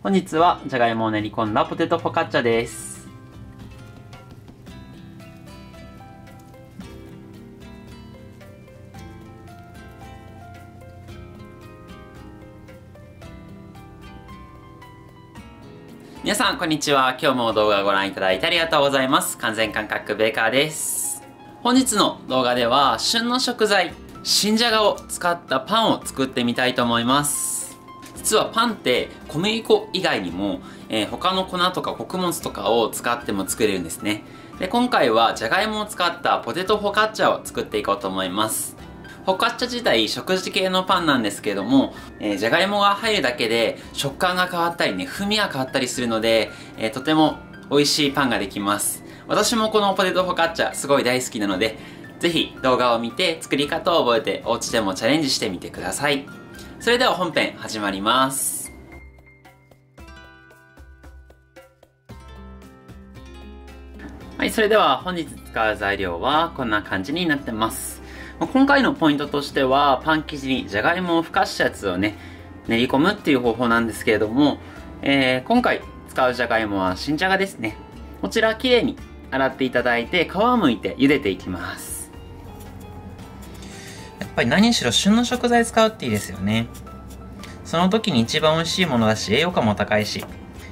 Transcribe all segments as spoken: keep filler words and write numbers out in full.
本日はじゃがいもを練り込んだポテトフォカッチャです。皆さんこんにちは。今日も動画をご覧いただいてありがとうございます。完全感覚ベーカーです。本日の動画では旬の食材新じゃがを使ったパンを作ってみたいと思います。実はパンって小麦粉以外にも、えー、他の粉とか穀物とかを使っても作れるんですね。で、今回はじゃがいもを使ったポテトフォカッチャを作っていこうと思います。フォカッチャ自体食事系のパンなんですけれども、えー、じゃがいもが入るだけで食感が変わったりね、風味が変わったりするので、えー、とても美味しいパンができます。私もこのポテトフォカッチャすごい大好きなので、ぜひ動画を見て作り方を覚えてお家でもチャレンジしてみてください。それでは本編始まります。はい、それでは本日使う材料はこんな感じになってます。今回のポイントとしてはパン生地にじゃがいもをふかしたやつをね練り込むっていう方法なんですけれども、えー、今回使うじゃがいもは新じゃがですね。こちらきれいに洗っていただいて皮をむいて茹でていきます。やっぱり何しろ旬の食材使うっていいですよね。その時に一番美味しいものだし、栄養価も高いし、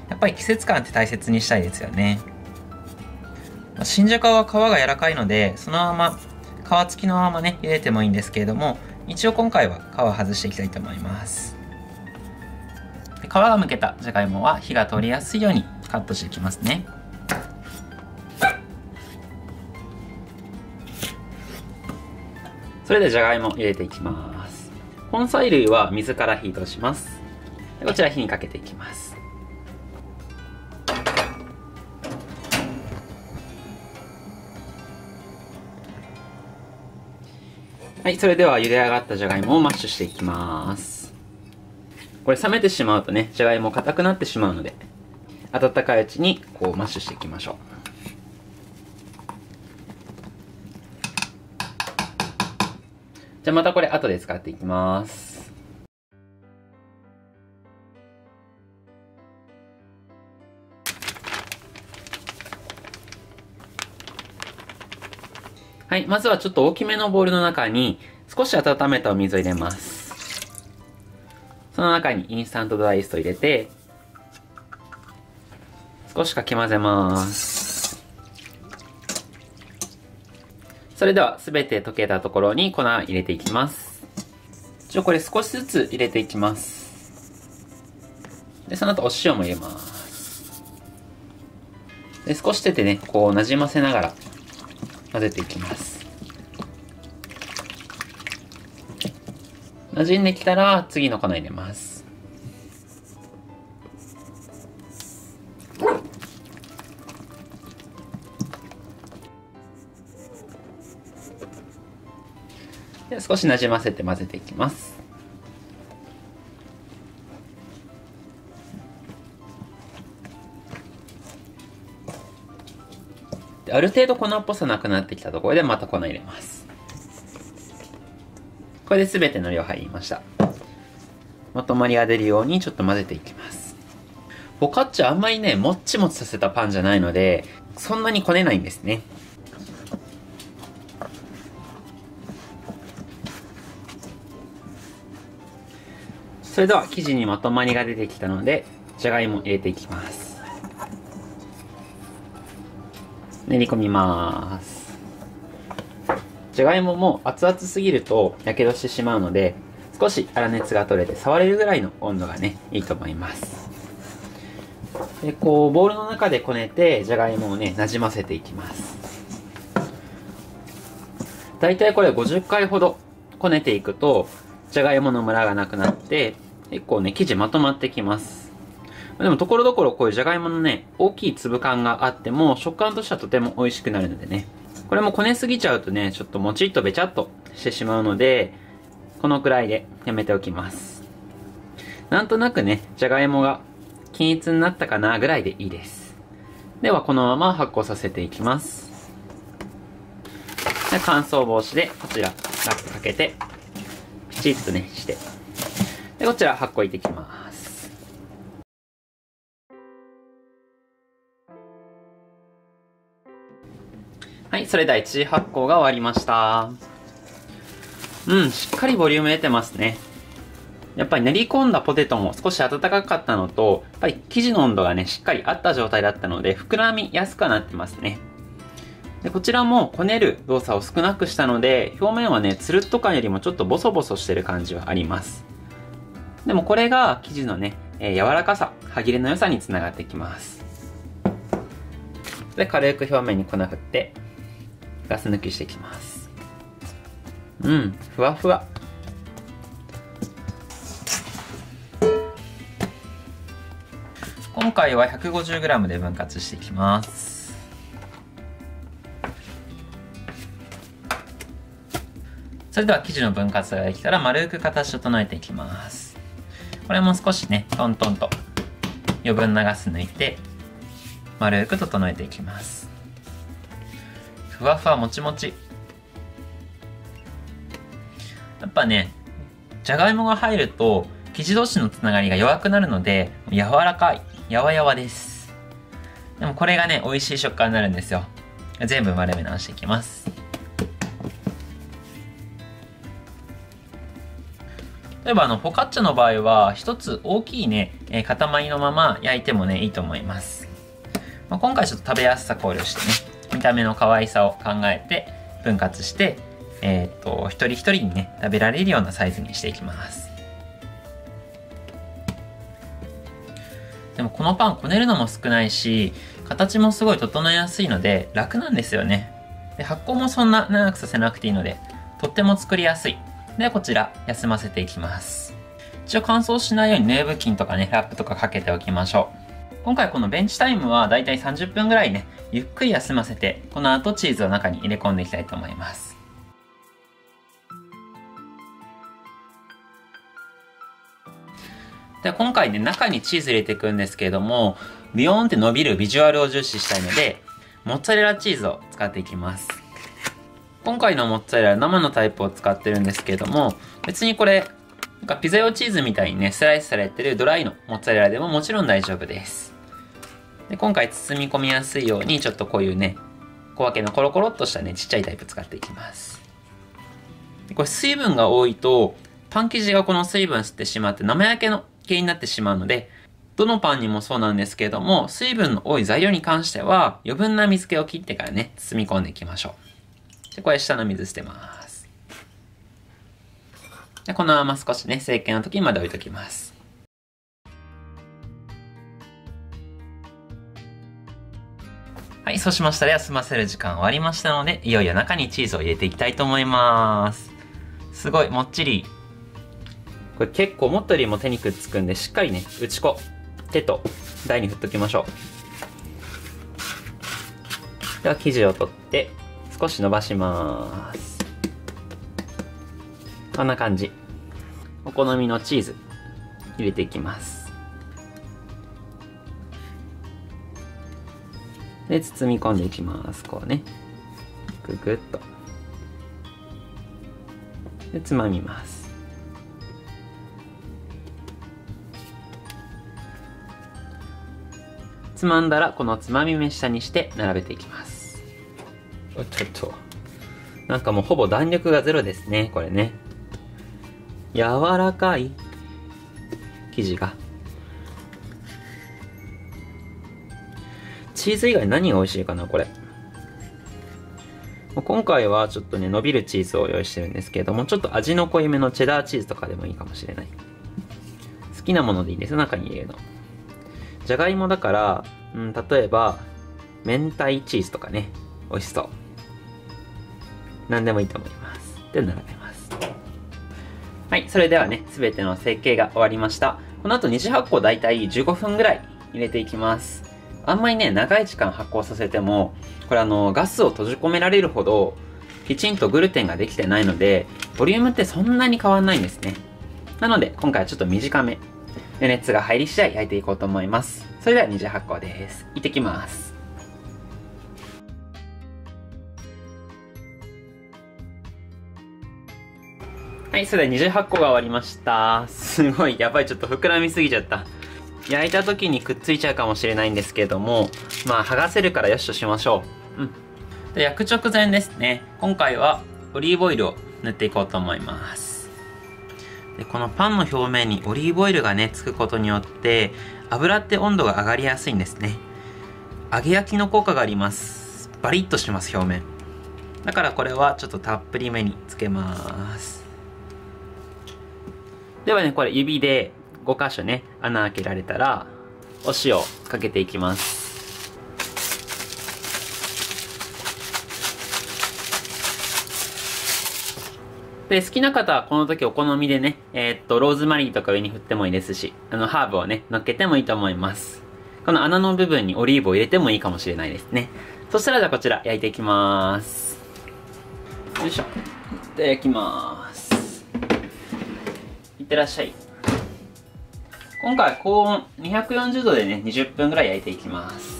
やっぱり季節感って大切にしたいですよね。新じゃがは皮が柔らかいので、そのまま皮付きのままね茹でてもいいんですけれども、一応今回は皮を外していきたいと思います。皮がむけたじゃがいもは火が通りやすいようにカットしていきますね。それでじゃがいも入れていきます。根菜類は水から火通します。こちら火にかけていきます。はい、それでは茹で上がったじゃがいもをマッシュしていきます。これ冷めてしまうとね、じゃがいも硬くなってしまうので、温かいうちにこうマッシュしていきましょう。じゃあまたこれ後で使っていきます。はい、まずはちょっと大きめのボウルの中に少し温めたお水を入れます。その中にインスタントドライイーストを入れて、少しかき混ぜます。それではすべて溶けたところに粉を入れていきます。一応これ少しずつ入れていきます。で、その後お塩も入れます。で、少し手でね、こうなじませながら混ぜていきます。なじんできたら次の粉入れます。少しなじませて混ぜていきます。で、ある程度粉っぽさなくなってきたところでまた粉入れます。これで全ての量入りました。まとまりが出るようにちょっと混ぜていきます。フォカッチャあんまりねもっちもちさせたパンじゃないので、そんなにこねないんですね。それでは生地にまとまりが出てきたので、じゃがいも入れていきます。練り込みます。じゃがいもも熱々すぎるとやけどしてしまうので、少し粗熱が取れて触れるぐらいの温度がねいいと思います。で、こうボウルの中でこねてじゃがいもをねなじませていきます。だいたいこれごじゅっかいほどこねていくとじゃがいものムラがなくなって、結構ね生地まとまってきます。でもところどころこういうじゃがいものね大きい粒感があっても食感としてはとても美味しくなるのでね、これもこねすぎちゃうとねちょっともちっとべちゃっとしてしまうので、このくらいでやめておきます。なんとなくねじゃがいもが均一になったかなぐらいでいいです。ではこのまま発酵させていきます。で、乾燥防止でこちらラップかけてピチッとねして、でこちら発酵いっていきます。はい、それでは一次発酵が終わりました。うん、しっかりボリューム出てますね。やっぱり練り込んだポテトも少し温かかったのと、やっぱり生地の温度がね、しっかりあった状態だったので、膨らみやすくなってますね。で、こちらもこねる動作を少なくしたので、表面はね、つるっと感よりもちょっとボソボソしてる感じはあります。でもこれが生地のね、えー、柔らかさ、歯切れの良さにつながってきます。で、軽く表面に粉振って、ガス抜きしていきます。うん、ふわふわ。今回は ひゃくごじゅうグラム で分割していきます。それでは生地の分割ができたら丸く形を整えていきます。これも少しね、トントンと余分なガス抜いて丸く整えていきます。ふわふわもちもち。やっぱね、じゃがいもが入ると生地同士のつながりが弱くなるので柔らかい。やわやわです。でもこれがね、美味しい食感になるんですよ。全部丸め直していきます。例えばあの、フォカッチャの場合は、一つ大きいね、えー、塊のまま焼いてもね、いいと思います。まあ、今回ちょっと食べやすさ考慮してね、見た目の可愛さを考えて、分割して、えー、っと、一人一人にね、食べられるようなサイズにしていきます。でもこのパンこねるのも少ないし、形もすごい整えやすいので楽なんですよね。で、発酵もそんな長くさせなくていいので、とっても作りやすい。で、こちら休ませていきます。一応乾燥しないようにね、布巾とかね、ラップとかかけておきましょう。今回このベンチタイムはだいたいさんじゅっぷんぐらいね、ゆっくり休ませて、この後チーズを中に入れ込んでいきたいと思います。で、今回ね、中にチーズ入れていくんですけれども、ビヨーンって伸びるビジュアルを重視したいので、モッツァレラチーズを使っていきます。今回のモッツァレラは生のタイプを使ってるんですけれども、別にこれ、なんかピザ用チーズみたいにね、スライスされてるドライのモッツァレラでももちろん大丈夫です。で、今回包み込みやすいように、ちょっとこういうね、小分けのコロコロっとしたね、ちっちゃいタイプ使っていきます。で、これ水分が多いと、パン生地がこの水分吸ってしまって生焼けの原因になってしまうので、どのパンにもそうなんですけれども、水分の多い材料に関しては余分な水気を切ってからね、包み込んでいきましょう。で、これ下の水捨てます。で、このまま少しね、成形の時まで置いときます。はい、そうしましたら休ませる時間終わりましたので、いよいよ中にチーズを入れていきたいと思います。すごいもっちり。これ結構思ったよりも手にくっつくんで、しっかりね、内子、手と台に振っときましょう。では生地を取って、少し伸ばします。こんな感じ。お好みのチーズ、入れていきます。で、包み込んでいきます。こうね。ぐぐっと。で、つまみます。つまんだら、このつまみ目下にして並べていきます。おっとっと。なんかもうほぼ弾力がゼロですね、これね。柔らかい。生地が。チーズ以外何が美味しいかな、これ。今回はちょっとね、伸びるチーズを用意してるんですけれども、ちょっと味の濃いめのチェダーチーズとかでもいいかもしれない。好きなものでいいんですよ、中に入れるの。じゃがいもだから、うん、例えば、明太チーズとかね、美味しそう。何でもいいと思います。で、並べます。はい、それではね、すべての成形が終わりました。この後二次発酵だいたいじゅうごふんぐらい入れていきます。あんまりね、長い時間発酵させても、これあの、ガスを閉じ込められるほど、きちんとグルテンができてないので、ボリュームってそんなに変わんないんですね。なので、今回はちょっと短め。余熱が入り次第焼いていこうと思います。それでは二次発酵です。いってきます。はい、それでは二次発酵が終わりました。すごい、やばい、ちょっと膨らみすぎちゃった。焼いた時にくっついちゃうかもしれないんですけれども、まあ、剥がせるからよしとしましょう。うん。で、焼く直前ですね。今回はオリーブオイルを塗っていこうと思います。で、このパンの表面にオリーブオイルがね、つくことによって、油って温度が上がりやすいんですね。揚げ焼きの効果があります。バリッとします、表面。だからこれはちょっとたっぷりめにつけます。ではね、これ指でご箇所ね、穴開けられたら、お塩かけていきます。で、好きな方はこの時お好みでね、えー、っと、ローズマリーとか上に振ってもいいですし、あの、ハーブをね、乗っけてもいいと思います。この穴の部分にオリーブを入れてもいいかもしれないですね。そしたらじゃあこちら焼いていきます。よいしょ。で、焼きます。いってらっしゃい。今回高温にひゃくよんじゅうどでね、にじゅっぷんぐらい焼いていきます。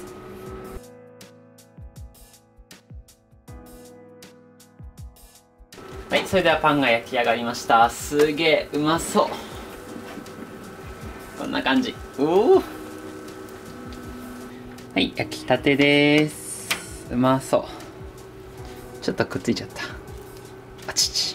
はい、それではパンが焼き上がりました。すげえうまそう。こんな感じ。おお。はい、焼きたてです。うまそう。ちょっとくっついちゃった。あちち。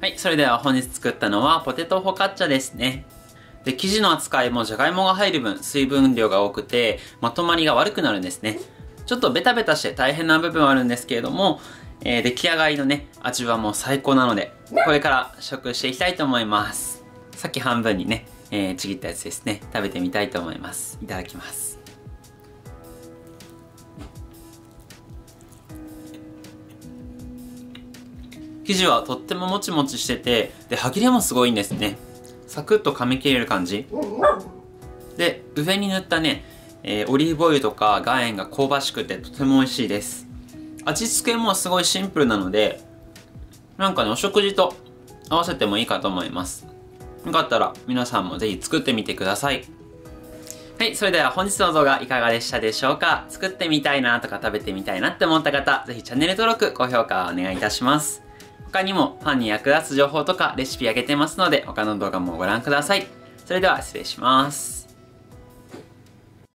はい、それでは本日作ったのはポテトフォカッチャですね。で、生地の扱いもじゃがいもが入る分水分量が多くてまとまりが悪くなるんですね。ちょっとベタベタして大変な部分はあるんですけれども、えー、出来上がりのね、味はもう最高なので、これから試食していきたいと思います。さっき半分にね、えー、ちぎったやつですね、食べてみたいと思います。いただきます。生地はとってももちもちしてて、で、歯切れもすごいんですね。サクッと噛み切れる感じ。で、上に塗ったね、えー、オリーブオイルとか岩塩が香ばしくてとても美味しいです。味付けもすごいシンプルなので、なんかね、お食事と合わせてもいいかと思います。よかったら皆さんもぜひ作ってみてください。はい、それでは本日の動画いかがでしたでしょうか？作ってみたいなとか食べてみたいなって思った方、ぜひチャンネル登録、高評価お願いいたします。他にもパンに役立つ情報とかレシピあげてますので、他の動画もご覧ください。それでは失礼します。